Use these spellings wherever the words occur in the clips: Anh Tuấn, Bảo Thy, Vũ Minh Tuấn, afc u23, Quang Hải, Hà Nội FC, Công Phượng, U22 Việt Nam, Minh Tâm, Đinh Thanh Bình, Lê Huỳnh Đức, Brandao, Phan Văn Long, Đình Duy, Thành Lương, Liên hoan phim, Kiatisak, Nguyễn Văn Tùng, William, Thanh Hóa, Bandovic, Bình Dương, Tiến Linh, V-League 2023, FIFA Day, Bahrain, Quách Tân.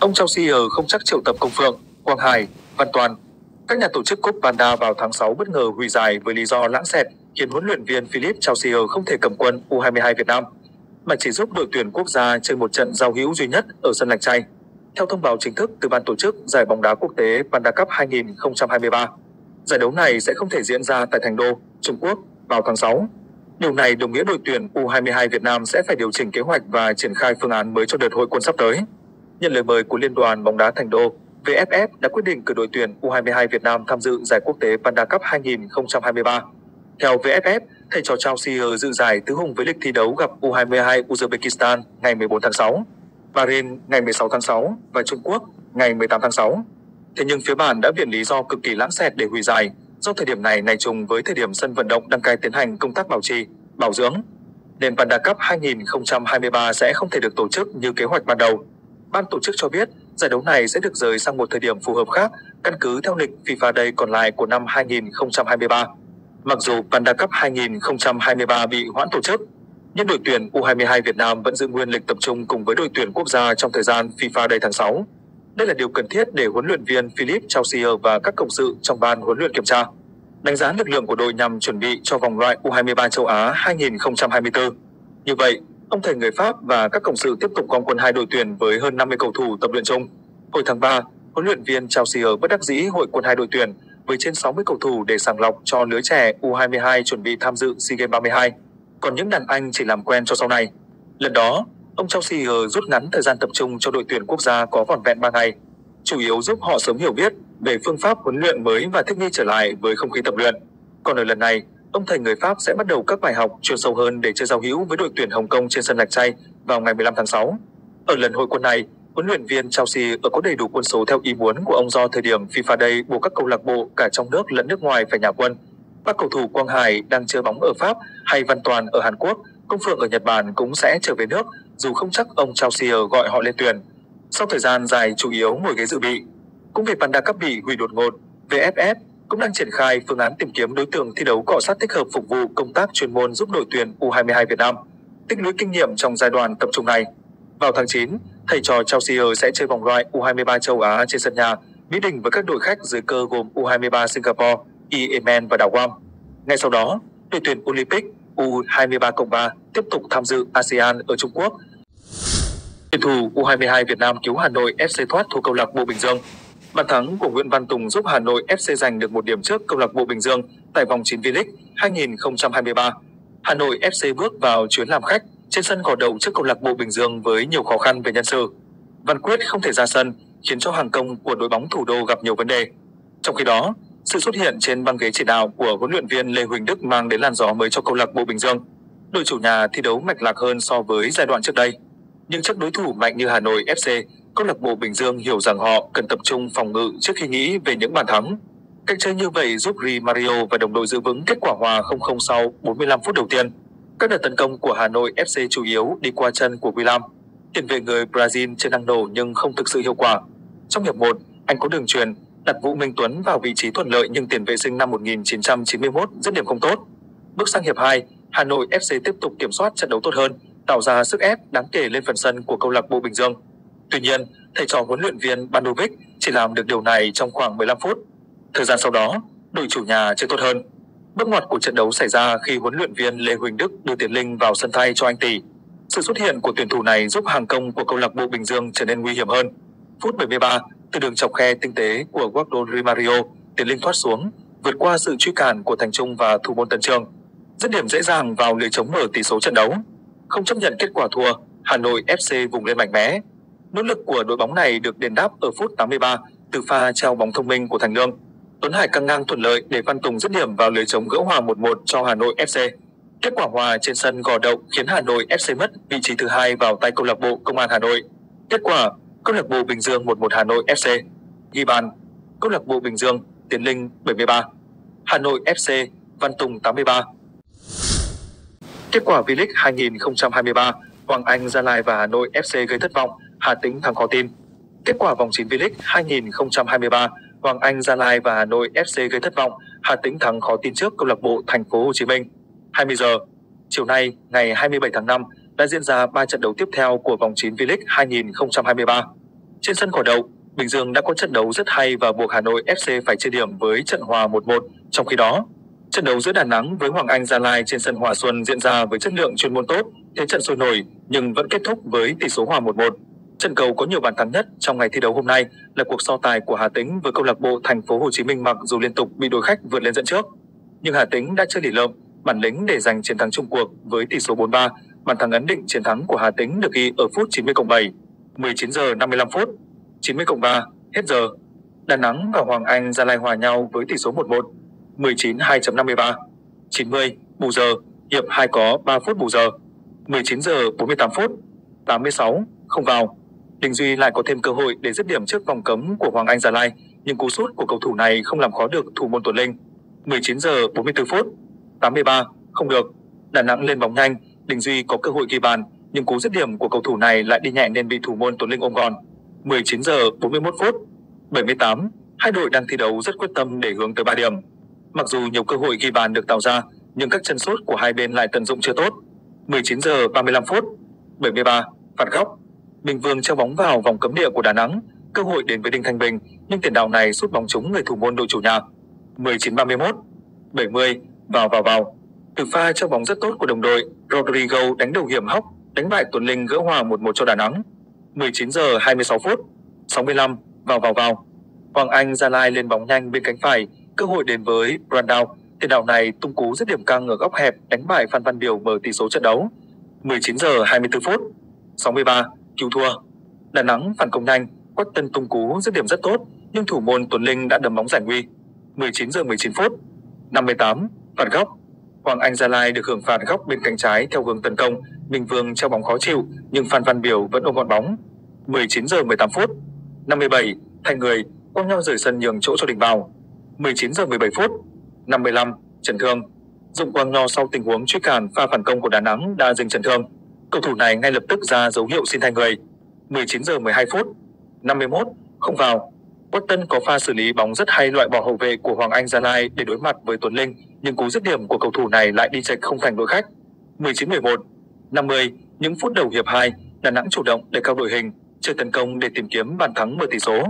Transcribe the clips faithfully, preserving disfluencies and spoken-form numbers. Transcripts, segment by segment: Ông Troussier không chắc triệu tập Công Phượng, Quang Hải, Văn Toàn. Các nhà tổ chức cúp Panda vào tháng sáu bất ngờ hủy giải với lý do lãng xẹt, khiến huấn luyện viên Philip Troussier không thể cầm quân U hai mươi hai Việt Nam, mà chỉ giúp đội tuyển quốc gia chơi một trận giao hữu duy nhất ở sân Lạch Tray. Theo thông báo chính thức từ ban tổ chức giải bóng đá quốc tế Panda Cup hai nghìn không trăm hai mươi ba, giải đấu này sẽ không thể diễn ra tại Thành Đô, Trung Quốc vào tháng sáu. Điều này đồng nghĩa đội tuyển U hai mươi hai Việt Nam sẽ phải điều chỉnh kế hoạch và triển khai phương án mới cho đợt hội quân sắp tới. Nhận lời mời của Liên đoàn bóng đá Thành Đô, vê ép ép đã quyết định cử đội tuyển U hai mươi hai Việt Nam tham dự giải quốc tế Panda Cup hai nghìn không trăm hai mươi ba. Theo vê ép ép, thầy trò Troussier dự giải tứ hùng với lịch thi đấu gặp U hai mươi hai Uzbekistan ngày mười bốn tháng sáu, Bahrain ngày mười sáu tháng sáu và Trung Quốc ngày mười tám tháng sáu. Thế nhưng phía bản đã viện lý do cực kỳ lãng xẹt để hủy giải, do thời điểm này này trùng với thời điểm sân vận động đăng cai tiến hành công tác bảo trì, bảo dưỡng, nên Panda Cup hai nghìn không trăm hai mươi ba sẽ không thể được tổ chức như kế hoạch ban đầu. Ban tổ chức cho biết giải đấu này sẽ được rời sang một thời điểm phù hợp khác, căn cứ theo lịch FIFA Day còn lại của năm hai nghìn không trăm hai mươi ba. Mặc dù Panda Cup hai nghìn không trăm hai mươi ba bị hoãn tổ chức, nhưng đội tuyển U hai mươi hai Việt Nam vẫn giữ nguyên lịch tập trung cùng với đội tuyển quốc gia trong thời gian FIFA Day tháng sáu. Đây là điều cần thiết để huấn luyện viên Philip Troussier và các cộng sự trong ban huấn luyện kiểm tra, đánh giá lực lượng của đội nhằm chuẩn bị cho vòng loại U hai mươi ba châu Á hai nghìn không trăm hai mươi tư. Như vậy, ông thầy người Pháp và các cộng sự tiếp tục quang quân hai đội tuyển với hơn năm mươi cầu thủ tập luyện chung. Hồi tháng ba, huấn luyện viên Troussier bất đắc dĩ hội quân hai đội tuyển với trên sáu mươi cầu thủ để sàng lọc cho lứa trẻ U hai mươi hai chuẩn bị tham dự SEA Games ba mươi hai. Còn những đàn anh chỉ làm quen cho sau này. Lần đó, ông Troussier rút ngắn thời gian tập trung cho đội tuyển quốc gia có vỏn vẹn ba ngày, chủ yếu giúp họ sớm hiểu biết về phương pháp huấn luyện mới và thích nghi trở lại với không khí tập luyện. Còn ở lần này, ông thầy người Pháp sẽ bắt đầu các bài học chuyên sâu hơn để chơi giao hữu với đội tuyển Hồng Kông trên sân Lạch Tray vào ngày mười lăm tháng sáu. Ở lần hội quân này, huấn luyện viên Troussier có đầy đủ quân số theo ý muốn của ông do thời điểm FIFA Day buộc các câu lạc bộ cả trong nước lẫn nước ngoài phải nhả quân. Các cầu thủ Quang Hải đang chơi bóng ở Pháp hay Văn Toàn ở Hàn Quốc, Công Phượng ở Nhật Bản cũng sẽ trở về nước, dù không chắc ông Troussier gọi họ lên tuyển. Sau thời gian dài chủ yếu ngồi ghế dự bị, cũng vì Panda Cup bị hủy đột ngột, vê ép ép cũng đang triển khai phương án tìm kiếm đối tượng thi đấu cọ sát thích hợp phục vụ công tác chuyên môn giúp đội tuyển U hai mươi hai Việt Nam tích lũy kinh nghiệm trong giai đoạn tập trung này. Vào tháng chín, thầy trò Troussier sẽ chơi vòng loại U hai mươi ba châu Á trên sân nhà, Mỹ Đình với các đội khách dưới cơ gồm U hai mươi ba Singapore, Yemen và đảo Guam. Ngay sau đó, đội tuyển Olympic U hai mươi ba cộng ba tiếp tục tham dự a sê an ở Trung Quốc. Tuyển thủ U hai mươi hai Việt Nam cứu Hà Nội ép xê thoát thua câu lạc bộ Bình Dương. Bàn thắng của Nguyễn Văn Tùng giúp Hà Nội ép xê giành được một điểm trước câu lạc bộ Bình Dương tại vòng chín V-League hai nghìn không trăm hai mươi ba. Hà Nội ép xê bước vào chuyến làm khách trên sân Gò Đậu trước câu lạc bộ Bình Dương với nhiều khó khăn về nhân sự. Văn Quyết không thể ra sân khiến cho hàng công của đội bóng thủ đô gặp nhiều vấn đề. Trong khi đó, sự xuất hiện trên băng ghế chỉ đạo của huấn luyện viên Lê Huỳnh Đức mang đến làn gió mới cho câu lạc bộ Bình Dương. Đội chủ nhà thi đấu mạch lạc hơn so với giai đoạn trước đây. Nhưng trước đối thủ mạnh như Hà Nội ép xê, câu lạc bộ Bình Dương hiểu rằng họ cần tập trung phòng ngự trước khi nghĩ về những bàn thắng. Cách chơi như vậy giúp Rimario và đồng đội giữ vững kết quả hòa không không sau bốn mươi lăm phút đầu tiên. Các đợt tấn công của Hà Nội ép xê chủ yếu đi qua chân của William, tiền vệ người Brazil trên năng nổ nhưng không thực sự hiệu quả. Trong hiệp một, anh có đường truyền đặt Vũ Minh Tuấn vào vị trí thuận lợi nhưng tiền vệ sinh năm một nghìn chín trăm chín mươi mốt dứt điểm không tốt. Bước sang hiệp hai, Hà Nội ép xê tiếp tục kiểm soát trận đấu tốt hơn, tạo ra sức ép đáng kể lên phần sân của câu lạc bộ Bình Dương. Tuy nhiên, thầy trò huấn luyện viên Bandovic chỉ làm được điều này trong khoảng mười lăm phút. Thời gian sau đó, đội chủ nhà chơi tốt hơn. Bước ngoặt của trận đấu xảy ra khi huấn luyện viên Lê Huỳnh Đức đưa Tiến Linh vào sân thay cho anh Tỷ. Sự xuất hiện của tuyển thủ này giúp hàng công của câu lạc bộ Bình Dương trở nên nguy hiểm hơn. Phút bảy mươi ba, từ đường chọc khe tinh tế của Guardiola Rimario, Tiến Linh thoát xuống, vượt qua sự truy cản của Thành Trung và thủ môn Tấn Trường, dứt điểm dễ dàng vào lưới chống mở tỷ số trận đấu. Không chấp nhận kết quả thua, Hà Nội ép xê vùng lên mạnh mẽ. Nỗ lực của đội bóng này được đền đáp ở phút tám mươi ba từ pha treo bóng thông minh của Thành Lương. Tuấn Hải căng ngang thuận lợi để Văn Tùng dứt điểm vào lưới chống gỡ hòa một một cho Hà Nội ép xê. Kết quả hòa trên sân Gò Đậu khiến Hà Nội ép xê mất vị trí thứ hai vào tay câu lạc bộ Công an Hà Nội. Kết quả, câu lạc bộ Bình Dương một một Hà Nội ép xê. Ghi bàn, câu lạc bộ Bình Dương, Tiến Linh bảy mươi ba, Hà Nội ép xê, Văn Tùng tám mươi ba. Kết quả V-League hai nghìn không trăm hai mươi ba, Hoàng Anh Gia Lai và Hà Nội ép xê gây thất vọng, Hà Tĩnh thắng khó tin. Kết quả vòng chín V-League hai nghìn không trăm hai mươi ba, Hoàng Anh Gia Lai và Hà Nội ép xê gây thất vọng, Hà Tĩnh thắng khó tin trước câu lạc bộ Thành phố Hồ Chí Minh. hai mươi giờ. Chiều nay, ngày hai mươi bảy tháng năm, đã diễn ra ba trận đấu tiếp theo của vòng chín V-League hai nghìn không trăm hai mươi ba. Trên sân khổ đầu, Bình Dương đã có trận đấu rất hay và buộc Hà Nội ép xê phải chia điểm với trận hòa một một. Trong khi đó, trận đấu giữa Đà Nẵng với Hoàng Anh Gia Lai trên sân Hòa Xuân diễn ra với chất lượng chuyên môn tốt, thế trận sôi nổi nhưng vẫn kết thúc với tỷ số hòa một một. Trận cầu có nhiều bàn thắng nhất trong ngày thi đấu hôm nay là cuộc so tài của Hà Tĩnh với câu lạc bộ Thành phố Hồ Chí Minh, mặc dù liên tục bị đối khách vượt lên dẫn trước, nhưng Hà Tĩnh đã chơi lì lợm, bản lĩnh để giành chiến thắng chung cuộc với tỷ số bốn ba. Bàn thắng ấn định chiến thắng của Hà Tĩnh được ghi ở phút chín mươi cộng bảy, mười chín giờ năm mươi lăm phút, chín mươi cộng ba, hết giờ. Đà Nẵng và Hoàng Anh Gia Lai hòa nhau với tỷ số một một, mười chín hai chấm năm mươi ba, chín mươi, bù giờ, hiệp hai có ba phút bù giờ, mười chín giờ bốn mươi tám phút, tám mươi sáu, không vào. Đình Duy lại có thêm cơ hội để dứt điểm trước vòng cấm của Hoàng Anh Gia Lai, nhưng cú sút của cầu thủ này không làm khó được thủ môn Tuấn Linh. mười chín giờ bốn mươi tư phút, tám mươi ba, không được. Đà Nẵng lên bóng nhanh, Đình Duy có cơ hội ghi bàn, nhưng cú dứt điểm của cầu thủ này lại đi nhẹ nên bị thủ môn Tuấn Linh ôm gọn. mười chín giờ bốn mươi mốt phút, bảy mươi tám, hai đội đang thi đấu rất quyết tâm để hướng tới ba điểm. Mặc dù nhiều cơ hội ghi bàn được tạo ra, nhưng các chân sút của hai bên lại tận dụng chưa tốt. mười chín giờ ba mươi lăm phút, bảy mươi ba, phạt góc. Minh Vương treo bóng vào vòng cấm địa của Đà Nẵng, cơ hội đến với Đinh Thanh Bình, nhưng tiền đạo này sút bóng trúng người thủ môn đội chủ nhà. mười chín ba mươi mốt, bảy mươi, vào vào vào. Từ pha treo bóng rất tốt của đồng đội, Rodrigo đánh đầu hiểm hóc, đánh bại Tuấn Linh gỡ hòa một một cho Đà Nẵng. mười chín giờ hai mươi sáu phút, sáu mươi lăm, vào vào vào. Hoàng Anh Gia Lai lên bóng nhanh bên cánh phải, cơ hội đến với Brandao, tiền đạo này tung cú dứt điểm căng ở góc hẹp đánh bại Phan Văn Biểu mở tỷ số trận đấu. mười chín giờ hai mươi tư phút, sáu mươi ba, cứu thua. Đà Nẵng phản công nhanh, Quách Tân tung cú dứt điểm rất tốt, nhưng thủ môn Tuấn Linh đã đấm bóng giải nguy. mười chín giờ mười chín phút, năm mươi tám, phạt góc. Hoàng Anh Gia Lai được hưởng phạt góc bên cánh trái theo hướng tấn công, Minh Vương treo bóng khó chịu nhưng Phan Văn Biểu vẫn ôm gọn bóng. mười chín giờ mười tám phút, năm mươi bảy, thay người, Quang Nho rời sân nhường chỗ cho Đình vào. mười chín giờ mười bảy phút, năm mươi lăm, chấn thương. Dụng Quang Nho sau tình huống truy cản pha phản công của Đà Nẵng đã dừng chấn thương. Cầu thủ này ngay lập tức ra dấu hiệu xin thay người. mười chín giờ mười hai phút, năm mươi mốt, không vào. Quách Tân có pha xử lý bóng rất hay loại bỏ hậu vệ của Hoàng Anh Gia Lai để đối mặt với Tuấn Linh, nhưng cú dứt điểm của cầu thủ này lại đi chệch không thành đội khách. mười chín mười một, năm mươi, những phút đầu hiệp hai, Đà Nẵng chủ động để cao đội hình, chơi tấn công để tìm kiếm bàn thắng mở tỷ số.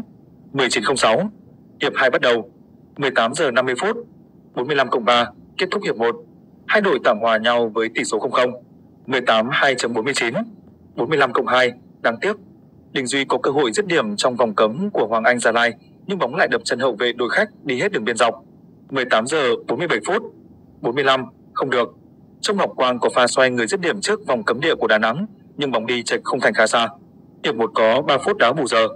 mười chín không sáu, hiệp hai bắt đầu. mười tám giờ năm mươi phút, bốn mươi lăm cộng ba, kết thúc hiệp một. Hai đội tạm hòa nhau với tỷ số không không. mười tám hai chấm bốn mươi chín, bốn mươi lăm cộng hai, đáng tiếc. Đình Duy có cơ hội dứt điểm trong vòng cấm của Hoàng Anh Gia Lai, nhưng bóng lại đập chân hậu vệ đội khách đi hết đường biên dọc. mười tám giờ bốn mươi bảy phút, bốn mươi lăm, không được. Trong Ngọc Quang có pha xoay người dứt điểm trước vòng cấm địa của Đà Nẵng, nhưng bóng đi chệch không thành khá xa. Hiệp một có ba phút đá bù giờ.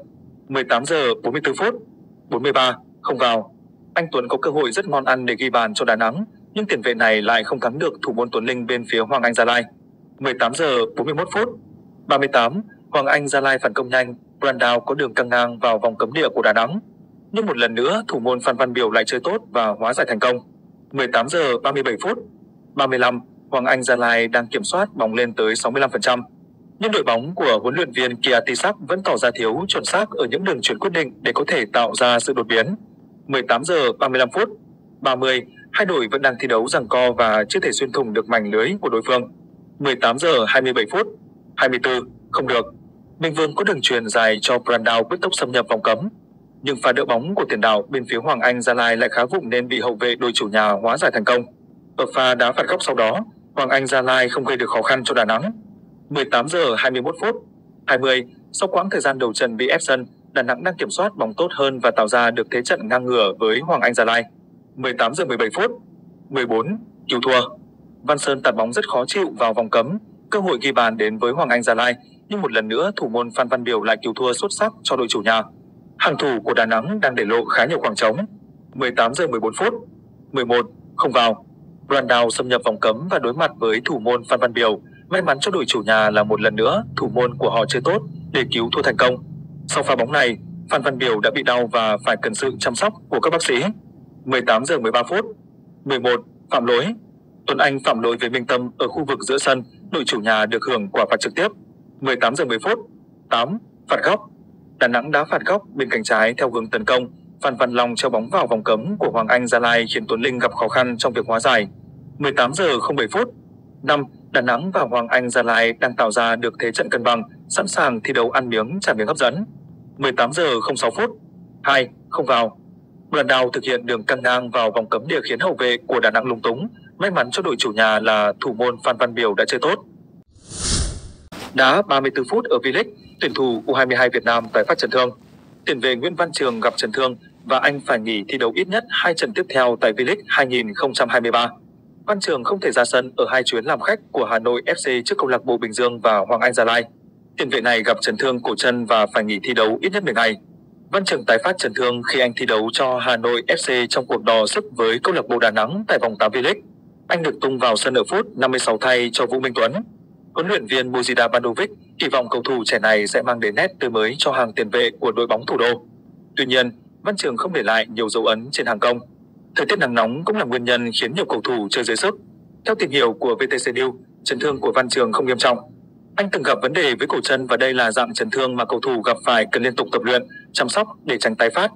mười tám giờ bốn mươi tư phút, bốn mươi ba, không vào. Anh Tuấn có cơ hội rất ngon ăn để ghi bàn cho Đà Nẵng, nhưng tiền vệ này lại không thắng được thủ môn Tuấn Linh bên phía Hoàng Anh Gia Lai. mười tám giờ bốn mươi mốt phút, ba mươi tám, Hoàng Anh Gia Lai phản công nhanh, Brandao có đường căng ngang vào vòng cấm địa của Đà Nẵng, nhưng một lần nữa thủ môn Phan Văn Biểu lại chơi tốt và hóa giải thành công. mười tám giờ ba mươi bảy phút, ba mươi lăm, Hoàng Anh Gia Lai đang kiểm soát bóng lên tới sáu mươi lăm phần trăm, nhưng đội bóng của huấn luyện viên Kiatisak vẫn tỏ ra thiếu chuẩn xác ở những đường chuyền quyết định để có thể tạo ra sự đột biến. mười tám giờ ba mươi lăm phút, ba mươi, hai đội vẫn đang thi đấu giằng co và chưa thể xuyên thủng được mảnh lưới của đối phương. mười tám giờ hai mươi bảy phút, hai mươi tư, không được. Minh Vương có đường chuyền dài cho Brandao bứt tốc xâm nhập vòng cấm, nhưng pha đỡ bóng của tiền đạo bên phía Hoàng Anh Gia Lai lại khá vụng nên bị hậu vệ đội chủ nhà hóa giải thành công. Ở pha đá phạt góc sau đó, Hoàng Anh Gia Lai không gây được khó khăn cho Đà Nẵng. mười tám giờ hai mươi mốt phút, hai mươi, sau quãng thời gian đầu trận bị ép sân, Đà Nẵng đang kiểm soát bóng tốt hơn và tạo ra được thế trận ngang ngửa với Hoàng Anh Gia Lai. mười tám giờ mười bảy phút, mười bốn, cứu thua. Văn Sơn tạt bóng rất khó chịu vào vòng cấm, cơ hội ghi bàn đến với Hoàng Anh Gia Lai, nhưng một lần nữa thủ môn Phan Văn Biểu lại cứu thua xuất sắc cho đội chủ nhà. Hàng thủ của Đà Nẵng đang để lộ khá nhiều khoảng trống. mười tám giờ mười bốn phút, mười một, không vào. Brandao xâm nhập vòng cấm và đối mặt với thủ môn Phan Văn Biểu. May mắn cho đội chủ nhà là một lần nữa thủ môn của họ chơi tốt để cứu thua thành công. Sau pha bóng này, Phan Văn Biểu đã bị đau và phải cần sự chăm sóc của các bác sĩ. mười tám giờ mười ba phút, mười một, phạm lỗi. Tuấn Anh phạm lỗi với Minh Tâm ở khu vực giữa sân, đội chủ nhà được hưởng quả phạt trực tiếp. mười tám giờ mười phút, tám, phạt góc. Đà Nẵng đá phạt góc bên cánh trái theo hướng tấn công, Phan Văn Long treo bóng vào vòng cấm của Hoàng Anh Gia Lai khiến Tuấn Linh gặp khó khăn trong việc hóa giải. mười tám giờ không bảy phút. năm. Đà Nẵng và Hoàng Anh Gia Lai đang tạo ra được thế trận cân bằng, sẵn sàng thi đấu ăn miếng trả miếng hấp dẫn. mười tám giờ không sáu phút. hai. Không vào. Brandao thực hiện đường căng ngang vào vòng cấm địa khiến hậu vệ của Đà Nẵng lúng túng. May mắn cho đội chủ nhà là thủ môn Phan Văn Biểu đã chơi tốt. Đá ba mươi tư phút ở V-League, tuyển thủ U hai mươi hai Việt Nam tái phát chấn thương. Tiền vệ Nguyễn Văn Trường gặp chấn thương và anh phải nghỉ thi đấu ít nhất hai trận tiếp theo tại V-League hai không hai ba. Văn Trường không thể ra sân ở hai chuyến làm khách của Hà Nội ép xê trước câu lạc bộ Bình Dương và Hoàng Anh Gia Lai. Tiền vệ này gặp chấn thương cổ chân và phải nghỉ thi đấu ít nhất mười ngày. Văn Trường tái phát chấn thương khi anh thi đấu cho Hà Nội ép xê trong cuộc đọ sức với câu lạc bộ Đà Nẵng tại vòng tám V-League. Anh được tung vào sân ở phút năm mươi sáu thay cho Vũ Minh Tuấn. Huấn luyện viên Bandovic kỳ vọng cầu thủ trẻ này sẽ mang đến nét tươi mới cho hàng tiền vệ của đội bóng thủ đô. Tuy nhiên, Văn Trường không để lại nhiều dấu ấn trên hàng công. Thời tiết nắng nóng cũng là nguyên nhân khiến nhiều cầu thủ chơi dưới sức. Theo tìm hiểu của vê tê xê News, chấn thương của Văn Trường không nghiêm trọng. Anh từng gặp vấn đề với cổ chân và đây là dạng chấn thương mà cầu thủ gặp phải cần liên tục tập luyện, chăm sóc để tránh tái phát.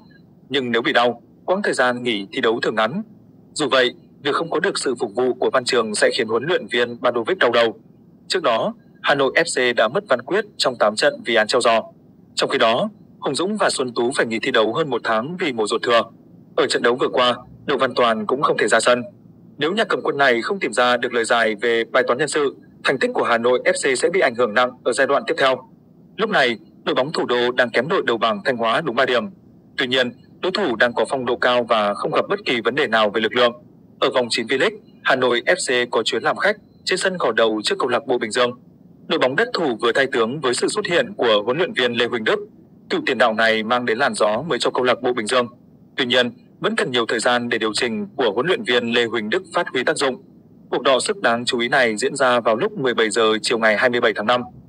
Nhưng nếu bị đau, quãng thời gian nghỉ thi đấu thường ngắn. Dù vậy, việc không có được sự phục vụ của Văn Trường sẽ khiến huấn luyện viên Bandovic đau đầu. Trước đó, Hà Nội ép xê đã mất Văn Quyết trong tám trận vì án treo giò. Trong khi đó, Hùng Dũng và Xuân Tú phải nghỉ thi đấu hơn một tháng vì mổ ruột thừa. Ở trận đấu vừa qua, đội Văn Toàn cũng không thể ra sân. Nếu nhà cầm quân này không tìm ra được lời giải về bài toán nhân sự, thành tích của Hà Nội ép xê sẽ bị ảnh hưởng nặng ở giai đoạn tiếp theo. Lúc này, đội bóng thủ đô đang kém đội đầu bảng Thanh Hóa đúng ba điểm. Tuy nhiên, đối thủ đang có phong độ cao và không gặp bất kỳ vấn đề nào về lực lượng. Ở vòng chín V-League, Hà Nội ép xê có chuyến làm khách trên sân Gò Đầu trước câu lạc bộ Bình Dương. Đội bóng đất thủ vừa thay tướng với sự xuất hiện của huấn luyện viên Lê Huỳnh Đức. Cựu tiền đạo này mang đến làn gió mới cho câu lạc bộ Bình Dương. Tuy nhiên, vẫn cần nhiều thời gian để điều chỉnh của huấn luyện viên Lê Huỳnh Đức phát huy tác dụng. Cuộc đọ sức đáng chú ý này diễn ra vào lúc mười bảy giờ chiều ngày hai mươi bảy tháng năm.